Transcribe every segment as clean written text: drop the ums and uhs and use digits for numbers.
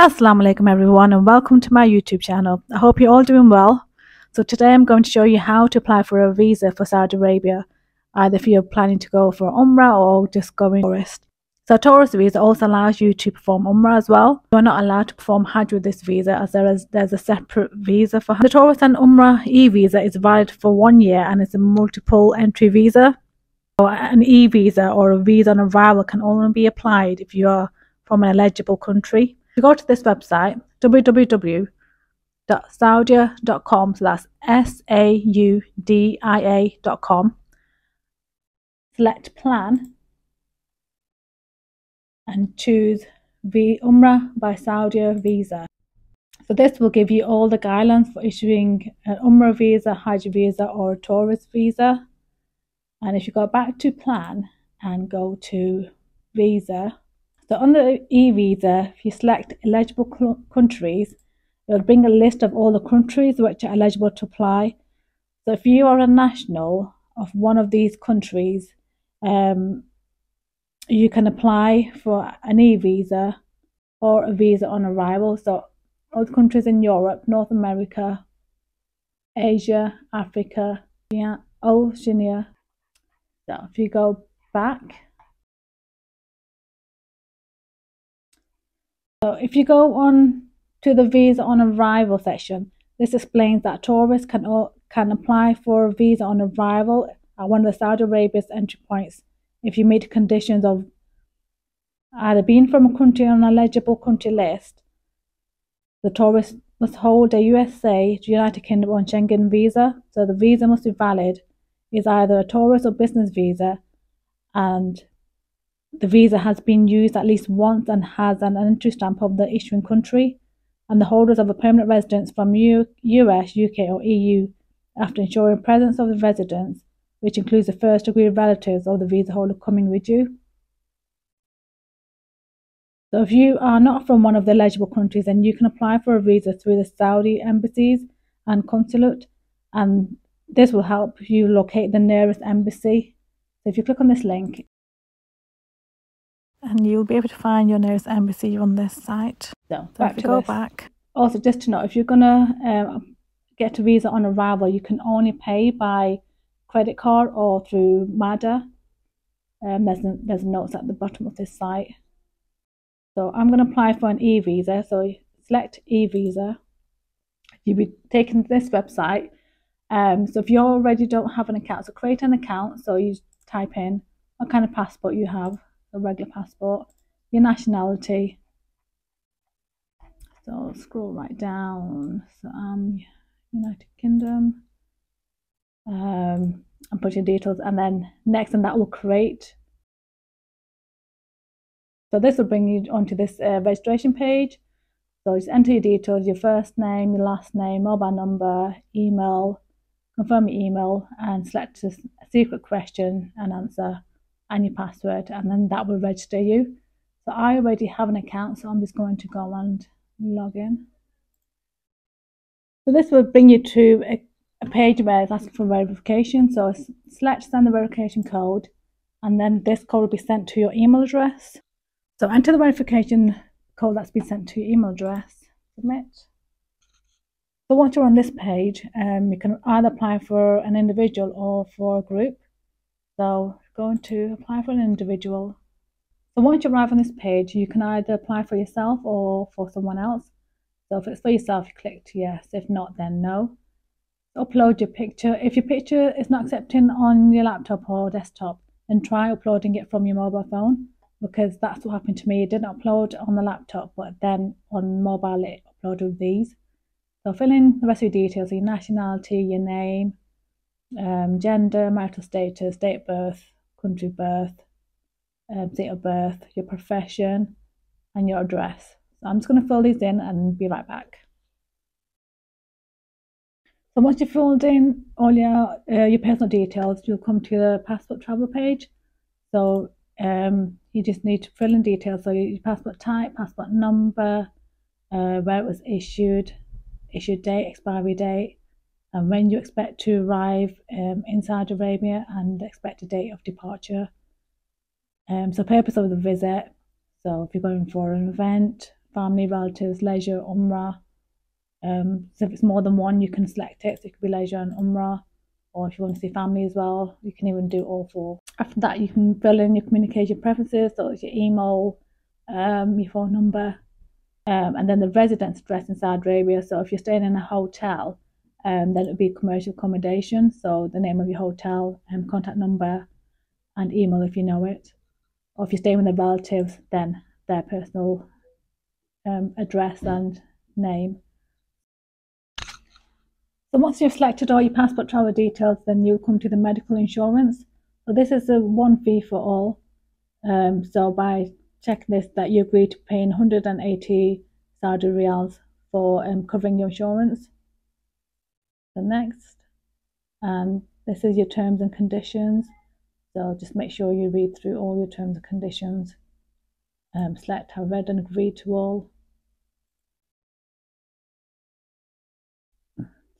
Assalamu alaikum everyone, and welcome to my YouTube channel. I hope you're all doing well. So today I'm going to show you how to apply for a visa for Saudi Arabia, either if you're planning to go for Umrah or just going tourist. So tourist visa also allows you to perform Umrah as well. You're not allowed to perform Hajj with this visa as there's a separate visa for Hajj. The tourist and Umrah e-visa is valid for 1 year and it's a multiple entry visa. So an e-visa or a visa on arrival can only be applied if you are from an eligible country. If you go to this website, www.saudia.com/SAUDIA.com, select plan and choose the Umrah by Saudi visa. So this will give you all the guidelines for issuing an Umrah visa, Hajj visa or a tourist visa. And if you go back to plan and go to visa, so on the e-visa, if you select eligible countries, it will bring a list of all the countries which are eligible to apply. So if you are a national of one of these countries, you can apply for an e-visa or a visa on arrival. So all the countries in Europe, North America, Asia, Africa, Oceania. So if you go back, so if you go on to the visa on arrival section, this explains that tourists can apply for a visa on arrival at one of the Saudi Arabia's entry points if you meet conditions of either being from a country on an eligible country list. The tourist must hold a USA, United Kingdom or Schengen visa, so the visa must be valid. It's either a tourist or business visa, and the visa has been used at least once and has an entry stamp of the issuing country, and the holders of a permanent residence from US, UK or EU after ensuring presence of the residence, which includes the first degree relatives of the visa holder coming with you. So if you are not from one of the eligible countries, then you can apply for a visa through the Saudi embassies and consulate, and this will help you locate the nearest embassy. So if you click on this link, and you'll be able to find your nearest embassy on this site. So if you go back. Also, just to know, if you're going to get a visa on arrival, you can only pay by credit card or through MADA. There's notes at the bottom of this site. So I'm going to apply for an e-visa. So select e-visa. You'll be taken to this website. So if you already don't have an account, so create an account. So you type in what kind of passport you have. A regular passport, your nationality. So scroll right down. So United Kingdom, and put your details, and then next, and that will create. So this will bring you onto this registration page. So just enter your details, your first name, your last name, mobile number, email, confirm your email, and select a secret question and answer, and your password, and then that will register you. So I already have an account, so I'm just going to go and log in. So this will bring you to a page where it's asking for verification. So select send the verification code, and then this code will be sent to your email address. So enter the verification code that's been sent to your email address, submit. So once you're on this page, you can either apply for an individual or for a group. So going to apply for an individual. So once you arrive on this page, you can either apply for yourself or for someone else. So if it's for yourself, you click yes. If not, then no. Upload your picture. If your picture is not accepting on your laptop or desktop, then try uploading it from your mobile phone, because that's what happened to me. It didn't upload on the laptop, but then on mobile it uploaded these. So fill in the rest of your details, your nationality, your name, gender, marital status, date of birth, country of birth, date of birth, your profession and your address. So I'm just going to fill these in and be right back. So once you've filled in all your personal details, you'll come to the passport travel page. So you just need to fill in details, so your passport type, passport number, where it was issued, issue date, expiry date, and when you expect to arrive in Saudi Arabia, and the expected date of departure. So purpose of the visit, so if you're going for an event, family, relatives, leisure, Umrah. So if it's more than one, you can select it. So it could be leisure and Umrah. Or if you want to see family as well, you can even do all four. After that, you can fill in your communication preferences, so it's your email, your phone number, and then the residence address in Saudi Arabia. So if you're staying in a hotel, then it would be commercial accommodation. So the name of your hotel, contact number, and email if you know it. Or if you're staying with the relatives, then their personal address and name. So once you've selected all your passport travel details, then you'll come to the medical insurance. So this is a one fee for all. So by checking this, that you agree to paying 180 Saudi Riyals for covering your insurance. The next, and this is your terms and conditions. So just make sure you read through all your terms and conditions. Select have read and agreed to all.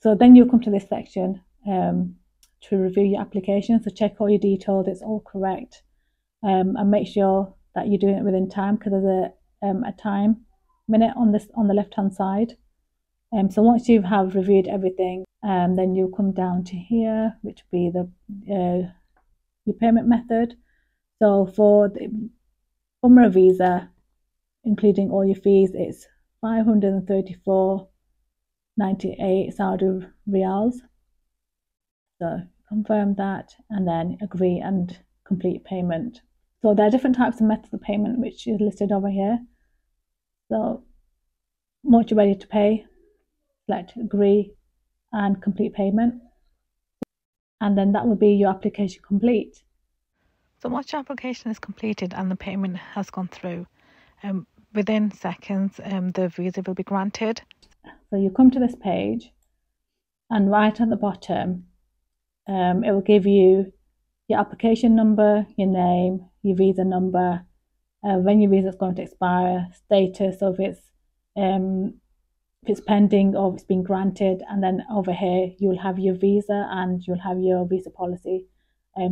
So then you'll come to this section to review your application. So check all your details, it's all correct. And make sure that you're doing it within time, because there's a time minute on the left-hand side. So once you have reviewed everything, then you'll come down to here, which will be the your payment method. So for the Umrah visa, including all your fees, it's 534.98 Saudi Riyals. So confirm that and then agree and complete payment. So there are different types of methods of payment, which is listed over here. So once you're ready to pay, select agree and complete payment, and then that will be your application complete. So once your application is completed and the payment has gone through, within seconds the visa will be granted. So you come to this page, and right at the bottom, it will give you your application number, your name, your visa number, when your visa is going to expire, status of if it's pending or if it's been granted, and then over here you'll have your visa and you'll have your visa policy.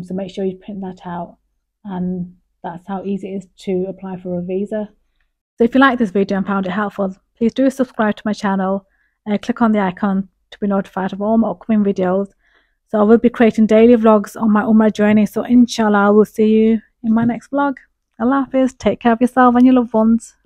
So make sure you print that out, and that's how easy it is to apply for a visa. So if you like this video and found it helpful, please do subscribe to my channel and click on the icon to be notified of all my upcoming videos. So I will be creating daily vlogs on my Umrah journey. So inshallah, I will see you in my next vlog. Allah Hafiz, take care of yourself and your loved ones.